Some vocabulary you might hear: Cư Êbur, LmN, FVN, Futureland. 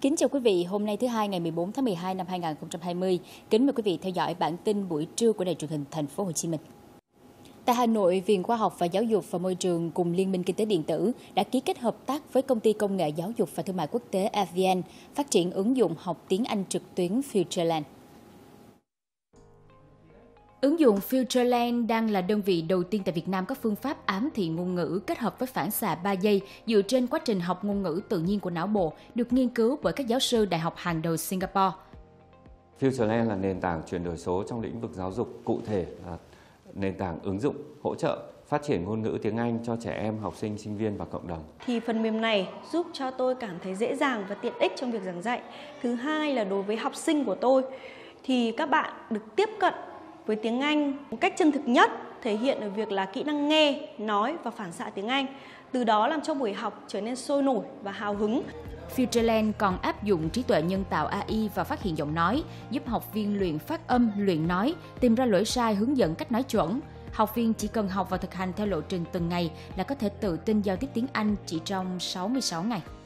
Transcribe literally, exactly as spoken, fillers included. Kính chào quý vị, hôm nay thứ hai ngày mười bốn tháng mười hai năm hai nghìn không trăm hai mươi, kính mời quý vị theo dõi bản tin buổi trưa của Đài Truyền hình Thành phố Hồ Chí Minh. Tại Hà Nội, Viện Khoa học và Giáo dục và Môi trường cùng Liên minh Kinh tế điện tử đã ký kết hợp tác với Công ty Công nghệ Giáo dục và Thương mại Quốc tế ép vê en phát triển ứng dụng học tiếng Anh trực tuyến Futureland. Ứng dụng Futureland đang là đơn vị đầu tiên tại Việt Nam có phương pháp ám thị ngôn ngữ kết hợp với phản xạ ba giây dựa trên quá trình học ngôn ngữ tự nhiên của não bộ, được nghiên cứu bởi các giáo sư đại học hàng đầu Singapore. Futureland là nền tảng chuyển đổi số trong lĩnh vực giáo dục, cụ thể là nền tảng ứng dụng hỗ trợ phát triển ngôn ngữ tiếng Anh cho trẻ em, học sinh, sinh viên và cộng đồng. Thì phần mềm này giúp cho tôi cảm thấy dễ dàng và tiện ích trong việc giảng dạy. Thứ hai là đối với học sinh của tôi thì các bạn được tiếp cận với tiếng Anh một cách chân thực nhất, thể hiện ở việc là kỹ năng nghe, nói và phản xạ tiếng Anh, từ đó làm cho buổi học trở nên sôi nổi và hào hứng. Futureland còn áp dụng trí tuệ nhân tạo a i và phát hiện giọng nói, giúp học viên luyện phát âm, luyện nói, tìm ra lỗi sai, hướng dẫn cách nói chuẩn. Học viên chỉ cần học và thực hành theo lộ trình từng ngày là có thể tự tin giao tiếp tiếng Anh chỉ trong sáu mươi sáu ngày.